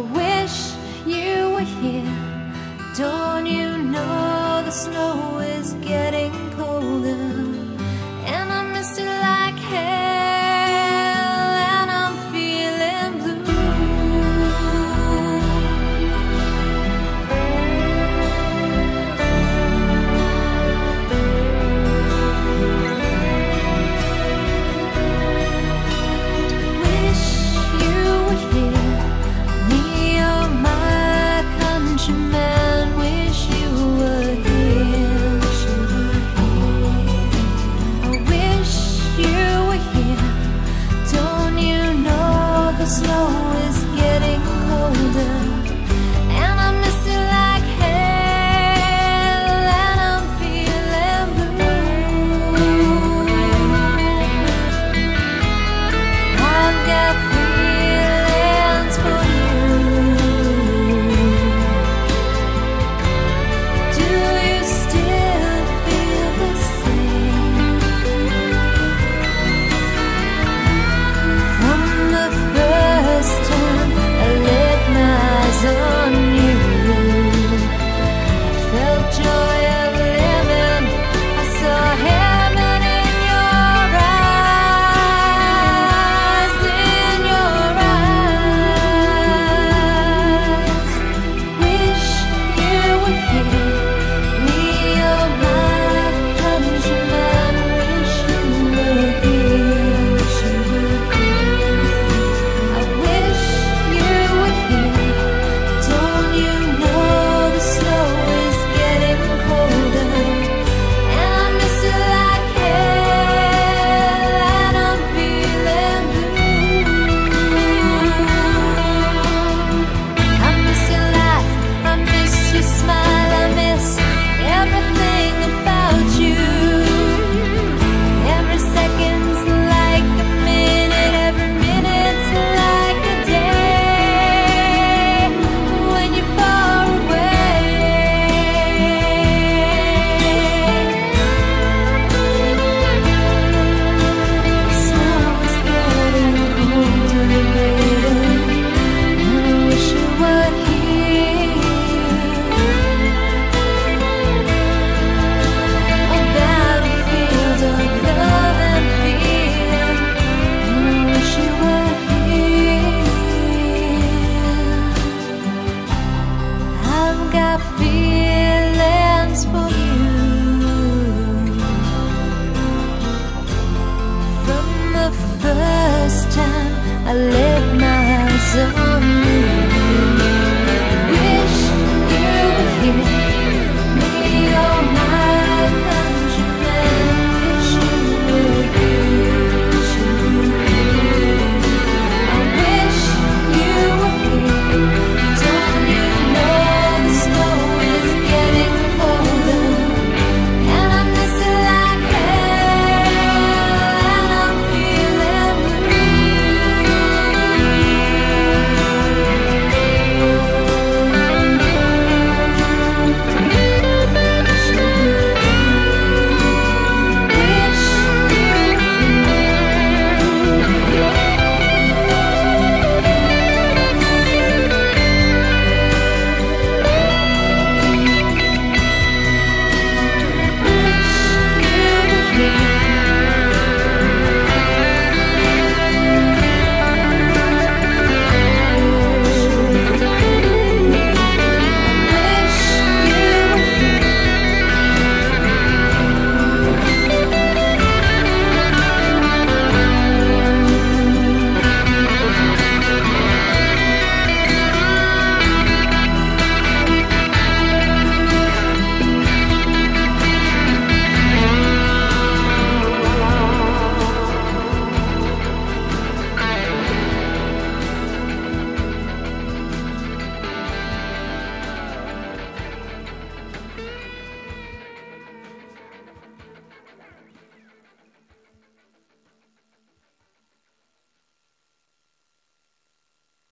wish you were here. Don't you know the snow is getting colder? And I miss you like hell, and I'm feeling blue. Wish you were here, me or my countrymen. First time I let my eyes open.